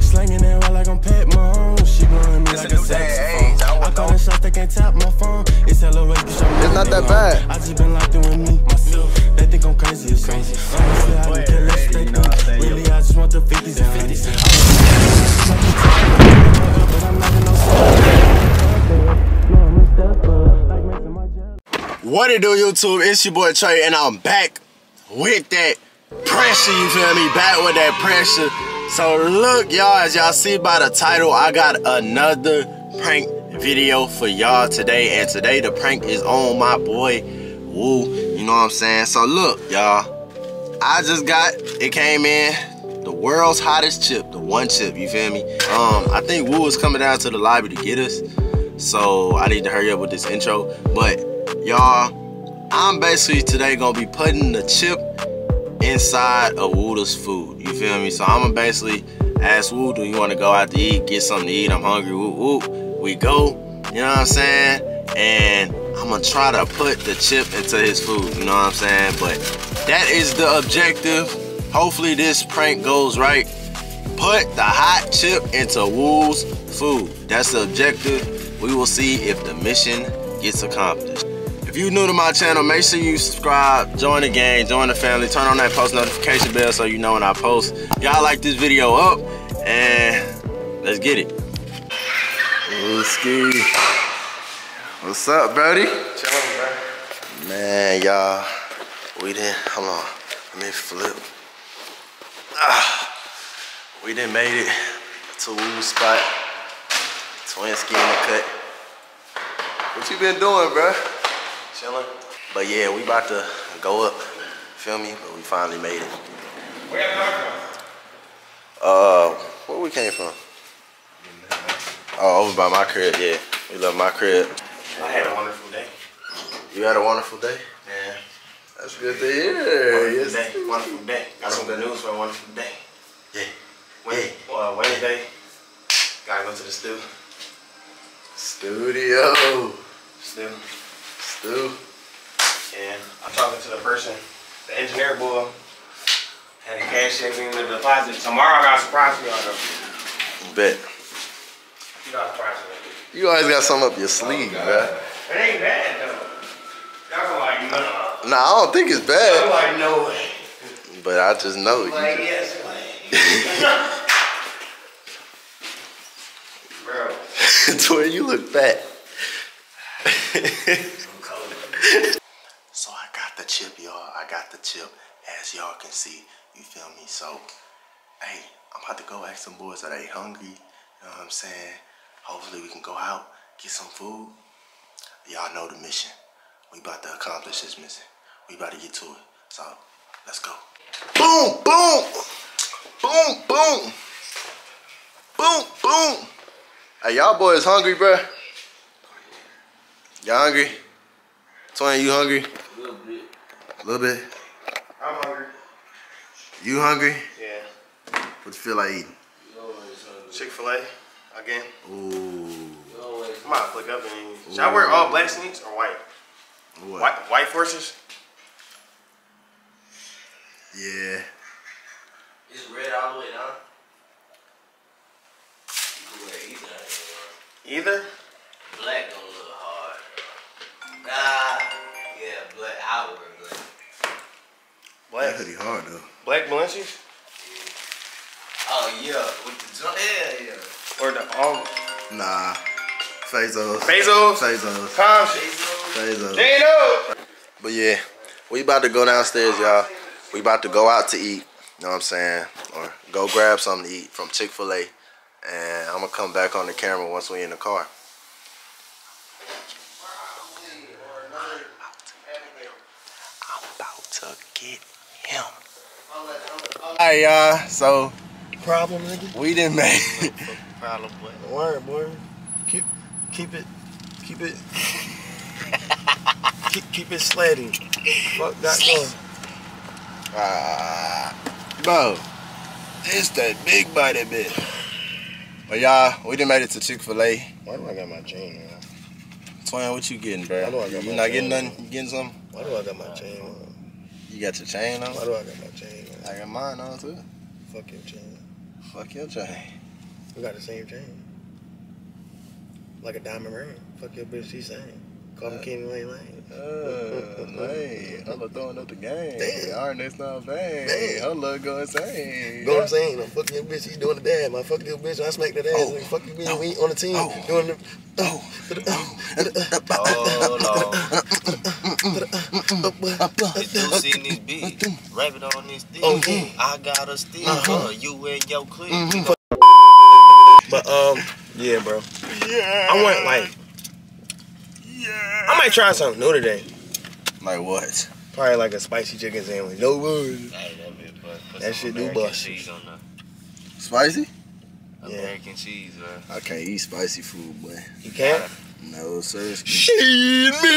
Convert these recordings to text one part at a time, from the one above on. Slanging that right like I'm Pat Mahomes. She blowing me like a saxophone. I call the shots, they can't tap my phone. It's hella wake, it's not that bad. I just been locked in with me, myself. They think I'm crazy, it's crazy. Honestly, I don't care less they think. Really, I just want the 50s and 50s. But I'm not in no sleep. What it do, YouTube? It's your boy Trey, and I'm back with that pressure, you feel me? Back with that pressure. So look, y'all, as y'all see by the title, I got another prank video for y'all today, and today the prank is on my boy Woo, you know what I'm saying? So look, y'all, I just got, it came in, the world's hottest chip, the one chip, you feel me? I think Woo is coming down to the lobby to get us, so I need to hurry up with this intro. But y'all, I'm basically today gonna be putting the chip inside of Woo's food, you feel me? So I'ma basically ask Woo, do you want to go out to eat, get something to eat, I'm hungry, Woo, we go, you know what I'm saying? And I'm gonna try to put the chip into his food, you know what I'm saying? But that is the objective. Hopefully this prank goes right. Put the hot chip into Woo's food. That's the objective. We will see if the mission gets accomplished. If you're new to my channel, make sure you subscribe, join the gang, join the family, turn on that post notification bell so you know when I post. Y'all like this video up, and let's get it. Ski. What's up, Brody? Chillin', bro. Man, y'all, we didn't, hold on, let me flip. We didn't made it to Woo's spot. Twin ski in the cut. What you been doing, bro? Chillin'. But yeah, we about to go up, feel me? But we finally made it. Where y'all come from? Where we came from? Oh, over by my crib, yeah. We love my crib. I had a wonderful day. You had a wonderful day? Yeah. That's good to hear. Wonderful day, wonderful day. Got some good news for a wonderful day. Yeah. Wednesday, gotta go to the stew. Studio. Stew. Yeah. I'm talking to the person, the engineer boy. Had a cash check in the deposit. Tomorrow I got a surprise for y'all though. Bet. You always got something up your sleeve, man. It ain't bad, though. Y'all like, no. Nah, I don't think it's bad. I'm like, no way. But I just know. Like, yes, bro. Twin, you look fat. I'm cold. So I got the chip, y'all. I got the chip, as y'all can see. You feel me? So, hey, I'm about to go ask some boys that ain't hungry. You know what I'm saying? Hopefully we can go out, get some food. Y'all know the mission. We about to accomplish this mission. We about to get to it. So let's go. Boom, boom, boom, boom, boom, boom. Hey, y'all boys hungry, bruh? Y'all hungry? Twin, you hungry? A little bit. A little bit? I'm hungry. You hungry? Yeah. What you feel like eating? Chick-fil-A. Again. Ooh. I'm about to flick up and eat. Should I wear all black sneaks or white? What? White forces? Yeah. It's red all the way down. You can wear either. Either? Black don't look hard. Nah. Yeah, black. I would wear black. Black? That hoodie hard though. Black Balenci's? Yeah. Oh yeah. With the jump. Hell yeah. Or the all? Nah. Fazos. Fazos? Fazos. Tom Fazos. Fazos. But yeah, we about to go downstairs, y'all. We about to go out to eat. You know what I'm saying? Or go grab something to eat from Chick-fil-A. And I'm going to come back on the camera once we in the car. I'm about to get him. All right, y'all. So, problem, nigga? We didn't make it. Problem, boy. Word, boy. Keep it. keep it sledding. Fuck that going. Bro, it's that big body bitch. But well, y'all, we done made it to Chick-fil-A. Why do I got my chain, man? Twin, what you getting, bro? You not getting nothing? You getting something? Why do I got my chain on? You got your chain on? Why do I got my chain on? I got mine on too. Fuck your chain. Fuck your chain. We got the same chain. Like a diamond ring. Fuck your bitch, she sang. Call me Kenny Lane Lane. Hey, I love throwing up the game. Damn. Our next time, hey, I love going insane. Go insane. I'm fucking your bitch. She's doing the dab. I fuck your bitch. I smack that ass. Oh. Like, fuck your bitch. Oh. We ain't on the team. Oh. Doing the. Oh. If you see these beats, rapping on these things, okay. I got a steal. You and your clique. But, yeah, bro. Yeah. I want, like, I might try something new today. Like what? Probably like a spicy chicken sandwich. No worries. That shit do bust. Spicy? American cheese, man. I can't eat spicy food, boy. You can't? No, sir. Sheed me.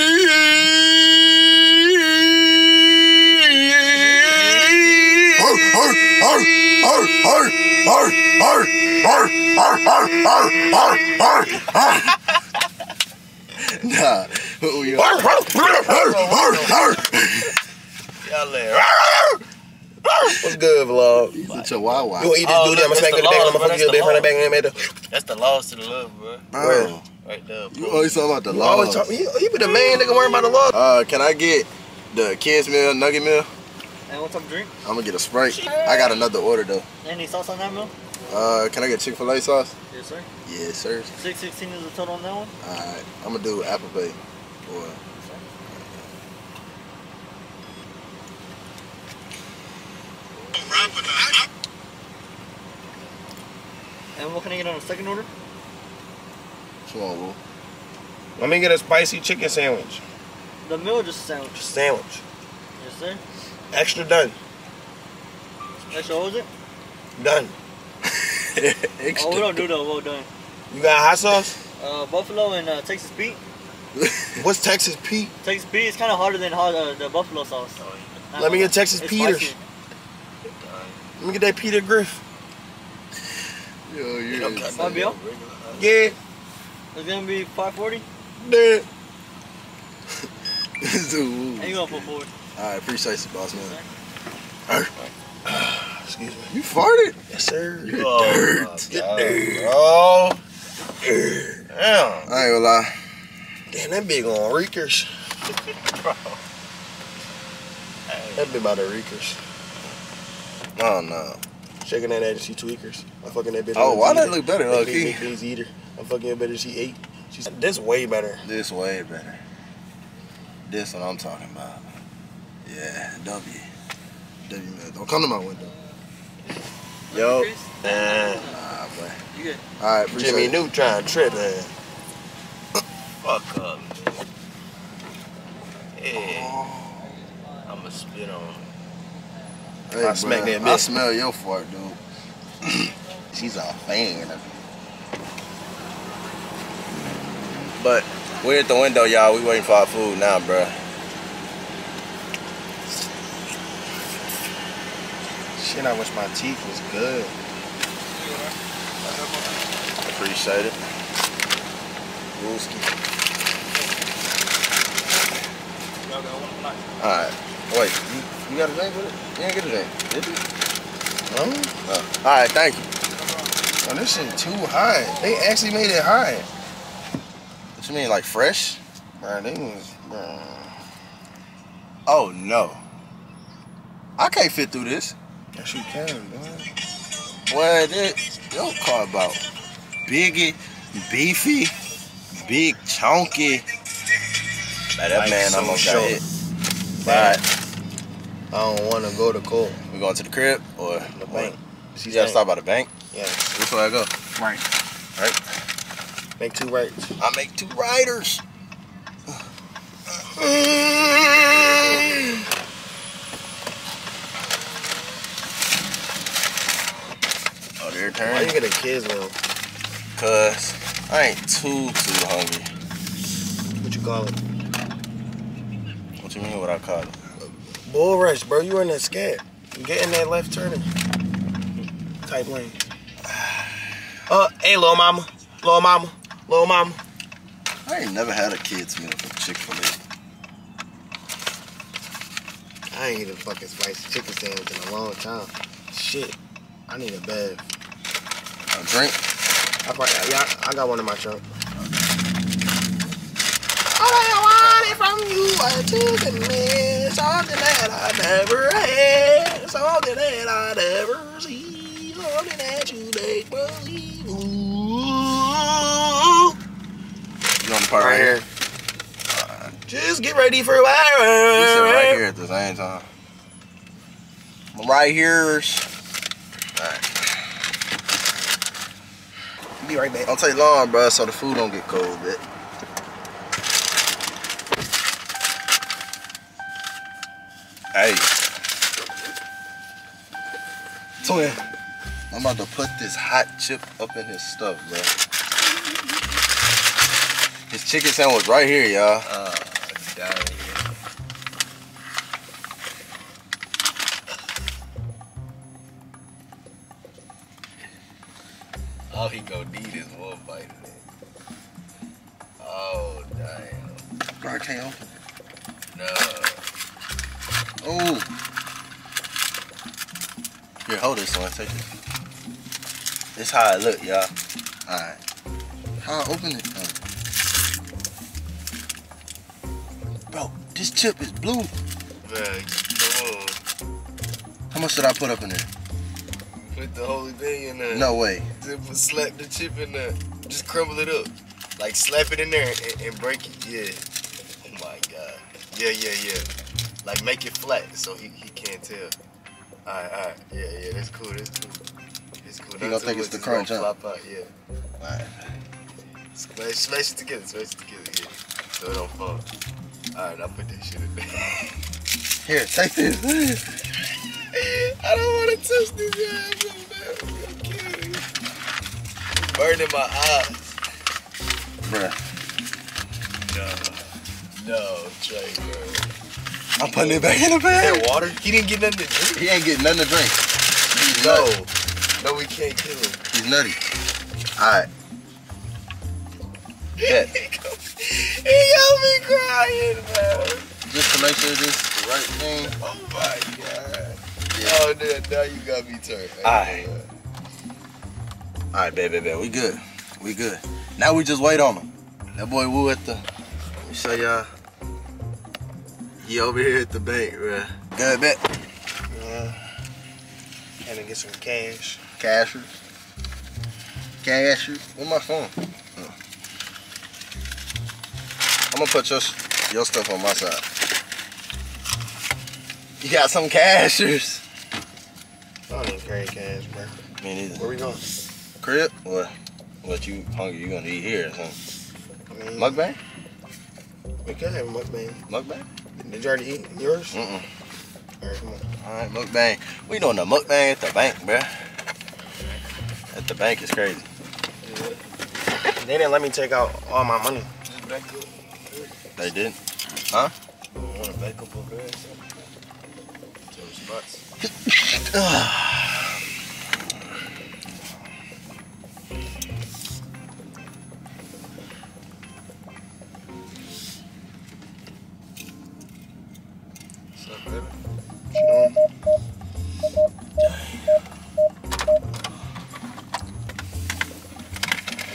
Nah. What's good, vlog? He's a chihuahua. You eat this dude, I'ma smack you in the back, I'ma fuck you in the front of the back. That's the loss to the love, bro. Bro. Right there, bro. You always talking about the laws. You be the main nigga worrying about the laws. Can I get the kids meal, nugget meal? And what's up, drink? I'm gonna get a Sprite. I got another order, though. Any sauce on that meal? Can I get Chick-fil-A sauce? Yes, sir. Yes, sir. 616 is the total on that one? Alright, I'm gonna do Apple Pay. Or... And what can I get on the second order? Small roll. Let me get a spicy chicken sandwich. The meal just a sandwich? Sandwich. Yes, sir. Extra done. Extra, what was it? Done. Oh, we don't do the well done. You got hot sauce? Buffalo and Texas Pete. What's Texas Pete? Texas Pete is kind of harder than the buffalo sauce. Let me get Texas Peters. Let me get that Peter Griff. Yo, you yeah. It's gonna be 540. Dead. And you gonna put forward. Alright, appreciate you, boss man. All right. Excuse me. You farted? Yes, sir. You dirt. You dirt. Oh. Damn. I ain't gonna lie. Damn, that big on reekers. Bro. Hey. That big about the reekers. Oh, no. Shaking that ass, she tweakers. I'm fucking that bitch. Oh, why that look better, look okay. He's eater. I'm fucking that bitch, she ate. She's this way better. This way better. This what I'm talking about. Yeah, W. W, man. Don't come to my window. Yo, nah, boy. You good? All right, appreciate Jimmy Neutron tripping. Fuck up. Hey, oh. I'ma spit on him. Hey, I smack that bitch. I smell your fart, dude. She's a fan of it. But we're at the window, y'all. We waiting for our food now, bro. Shit, I wish my teeth was good. Appreciate it. Alright. Wait, you got a drink with it? You ain't get a drink, did you? No? Alright, thank you. Oh, this shit too high. They actually made it high. What you mean, like fresh? Man, they was... Oh, no. I can't fit through this. Yes, you can, man. What is your car about? Biggie, beefy, big, chunky. By that like man, I'm gonna show it. But I don't want to go to court. We going to the crib or the bank? You gotta stop by the bank. Yeah. Which way I go? Right. Right. Make two rights. I make two riders. Turn. Why you get a kid's meal? Cause I ain't too hungry. What you call it? What you mean what I call it? Bull rush, bro. You in that scab. You get in that left turning. Type lane. Hey, little mama. Little mama. Little mama. I ain't never had a kid's meal from Chick-fil-A. I ain't eaten fucking spicy chicken sandwich in a long time. Shit. I need a bed. A drink? I got one in my trunk. All I wanted from you was chicken meal, something that I never had, something that I never see, something that you make believe. Ooh. You know the part right here? Just get ready for a while. We sit right here at the same time. Right here's. Alright. Be right back. Don't take long, bro, so the food don't get cold, bit. Hey. Twin. I'm about to put this hot chip up in his stuff, bro. His chicken sandwich right here, y'all. All he gonna need is one bite of it. Oh, damn. Bro, I can't open it. No. Oh. Here, hold this one. Take it. This is how it look, y'all. Alright. How I open it? Bro, this chip is blue. How much did I put up in there? Put the whole thing in there. No way. Just slap the chip in there. Just crumble it up. Like slap it in there and break it. Yeah. Oh my God. Yeah. Like make it flat so he can't tell. All right. Yeah. That's cool. You gonna think it's the crunch, huh? Flop out. Yeah. All right. Smash it together. Yeah. So it don't fall. All right. I'll put that shit in there. Here, take this. I don't want to touch this guy. I'm kidding. Burning my eyes. Bruh. No, Trey, bro. I'm putting it back in the bag. Is that water? He didn't get nothing to drink. He ain't getting nothing to drink. He's nutty. No, we can't kill him. He's nutty. Alright. Yeah. He got me crying, man. Just to make sure this is the right thing. Oh my God. Oh, dude, now you got me turned. All right, baby, we good. Now we just wait on him. That boy Woo at the. Let me show y'all. He over here at the bank, bro. Good bet. Had to get some cash. Cashers. Where's my phone? I'm gonna put your stuff on my side. You got some cashers. I don't carry cash, bro. Me neither. Where we going? Crib? What you hungry? You gonna eat here or something? I mean, mukbang? We could have a mukbang. Did you already eat yours? Mm-mm. Alright, come on. Alright, mukbang. We doing a mukbang at the bank, bro. At the bank is crazy. Yeah. They didn't let me take out all my money. They didn't? Huh? You want a bankable bread or something?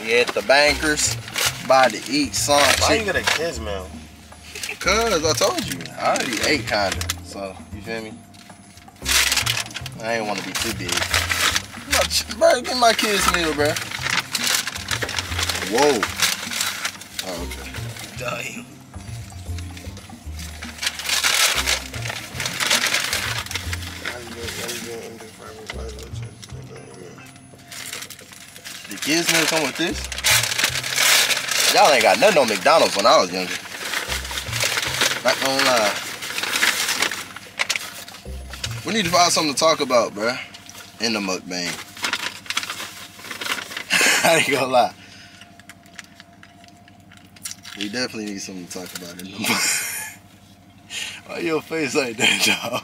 We at the bankers, about to eat some. Why you get a kid's meal? Cause I told you, I already ate kinda. So you feel me? I ain't want to be too big. Bro, get my kids meal, bro. Whoa. Oh, okay. Damn. The kids meal come with this? Y'all ain't got nothing on McDonald's when I was younger. Not gonna lie. We need to find something to talk about, bruh. In the mukbang. I ain't gonna lie. We definitely need something to talk about in the mukbang. Why your face like that, y'all?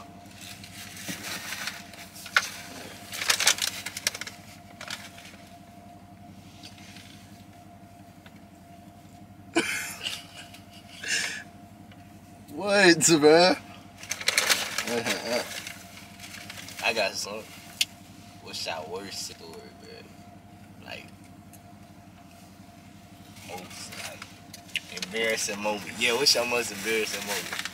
What, bruh? I got some. What's our worst story, bro? Like, most, like, embarrassing moment. Yeah, what's your most embarrassing moment?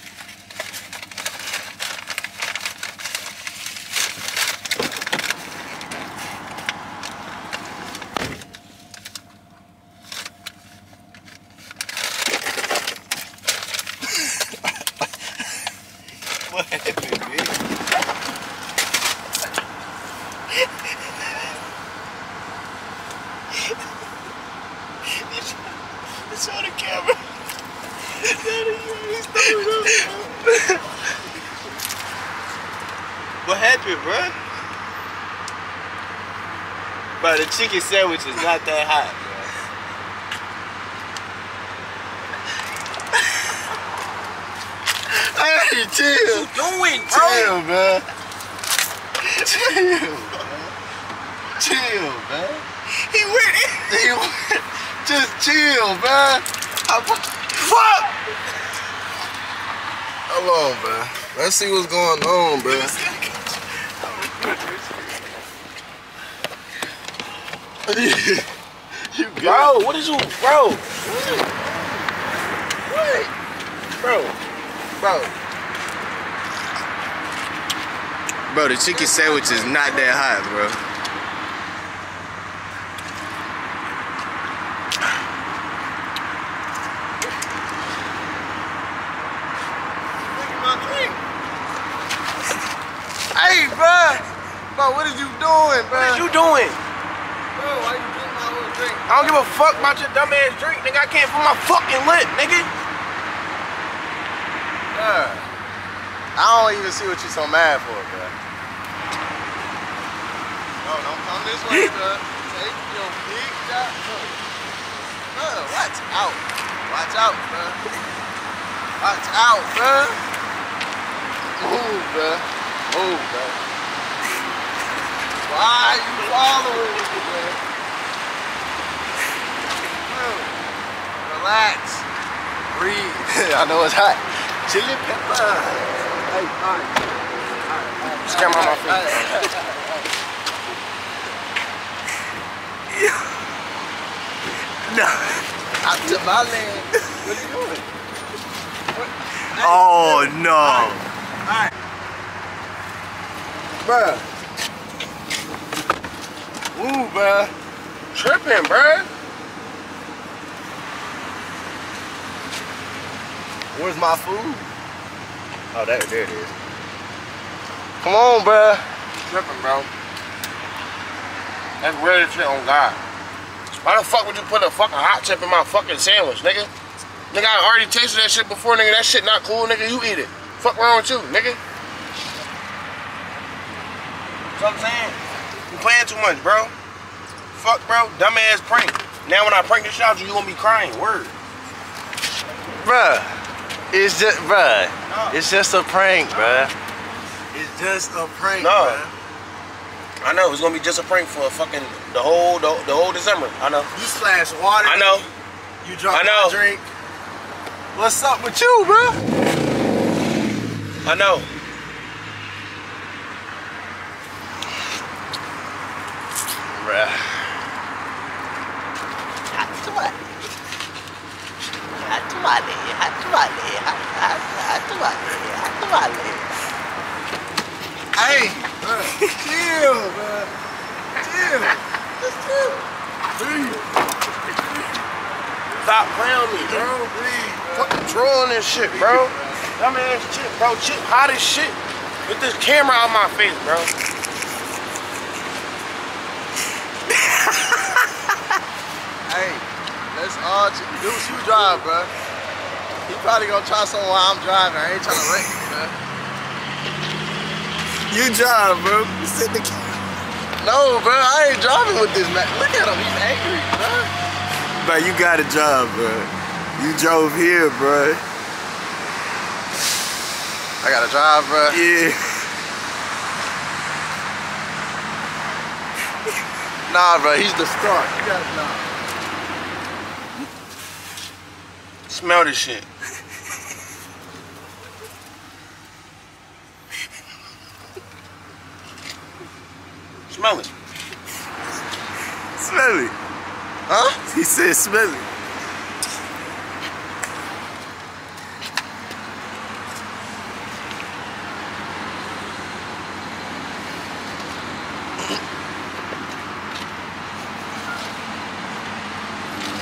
What happened, bitch? It's on the camera. What happened, bruh? Bro, the chicken sandwich is not that hot. Chill. What you doing, bro? Chill, man. Chill, man. Chill, man. He went in. He went. Just chill, man. Fuck! Hold on, man. Let's see what's going on, bro. Bro, what is you? Bro. What? Bro. Bro. Bro, the chicken sandwich is not that hot, bro. Look at my drink. Hey, bro. Bro, what are you doing, bro? What are you doing? Bro, why you drinking my little drink? I don't give a fuck about your dumb ass drink, nigga. I can't put my fucking lip, nigga. I don't even see what you so mad for, bro. No, don't come this way, bro. Take your big shot, bro. Watch out. Watch out, bro. Watch out, bro. Move, bro. Move, bro. Why you following me, bro? Relax. Breathe. I know it's hot. Chili pepper. Hey, alright. Just camera on my feet. No. I took my leg. What are you doing? What? Oh, no. Alright. Bruh. Ooh, bruh. Tripping, bruh. Where's my food? Oh, there it is. Come on, bruh. Tripping, bro. That's weird as shit on God. Why the fuck would you put a fucking hot chip in my fucking sandwich, nigga? Nigga, I already tasted that shit before, nigga. That shit not cool, nigga. You eat it. Fuck wrong with you, nigga. That's what I'm saying. You playing too much, bro. Fuck, bro. Dumbass prank. Now when I prank this shit out, you gonna be crying. Word. Bruh. It's just, bruh, no. It's just a prank, no. Bruh. It's just a prank, no. Bruh. I know, it's gonna be just a prank for a fucking, the whole December, I know. You slash water. I know. You drop a drink. What's up with you, bruh? I know. Bruh. That's what. Hey, bro. Chill, bro. Chill. Just chill. Please. Stop playing with me, bro. Please. Fucking drawing this shit, bro. Dumbass shit, bro. Chip hot as shit. With this camera on my face, bro. Hey. That's all Deuce, you drive, bro. He probably gonna try something while I'm driving. I ain't trying to wreck you, bro. You drive, bro. You sit in the car. No, bro. I ain't driving with this man. Look at him. He's angry, bro. Bro, you got a job, bro. You drove here, bro. I gotta drive, bro. Yeah. Nah, bro. He's the star. You gotta know. Smell this shit. Smell it. Smelly. Huh? He said smelly.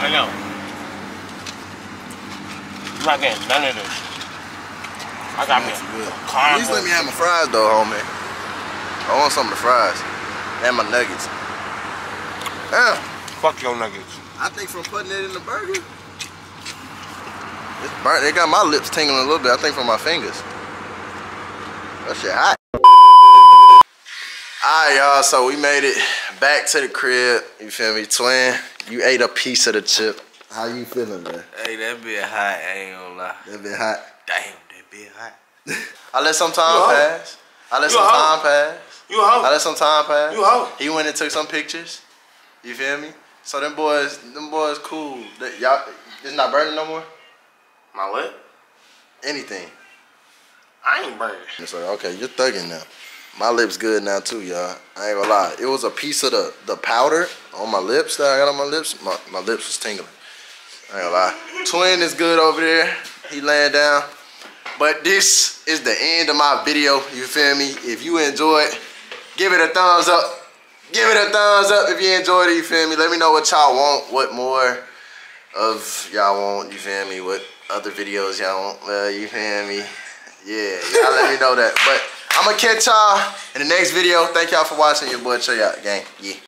I know. I'm not getting none of this. I got me a car. At least let me have my fries though, homie. I want some of the fries. And my nuggets. Yeah. Fuck your nuggets. I think from putting it in the burger. It's burnt. They got my lips tingling a little bit, I think from my fingers. That shit hot. Alright y'all, so we made it back to the crib. You feel me, twin? You ate a piece of the chip. How you feeling, man? Hey, that bit hot, I ain't gonna lie. That bit hot? Damn, that bit hot. I let some time pass. I let some time pass. You a hoe. I let some time pass. You a hoe. He went and took some pictures. You feel me? So them boys cool. Y'all, it's not burning no more? My what? Anything. I ain't burning. So, okay, you're thugging now. My lips good now too, y'all. I ain't gonna lie. It was a piece of the powder on my lips that I got on my lips. My lips was tingling. I ain't gonna lie. Twin is good over there. He laying down. But this is the end of my video. You feel me? If you enjoyed, give it a thumbs up. Give it a thumbs up if you enjoyed it. You feel me? Let me know what y'all want. What more of y'all want. You feel me? What other videos y'all want. You feel me? Yeah. Y'all let me know that. But I'm gonna catch y'all in the next video. Thank y'all for watching. Your boy Chill Out, gang. Yeah.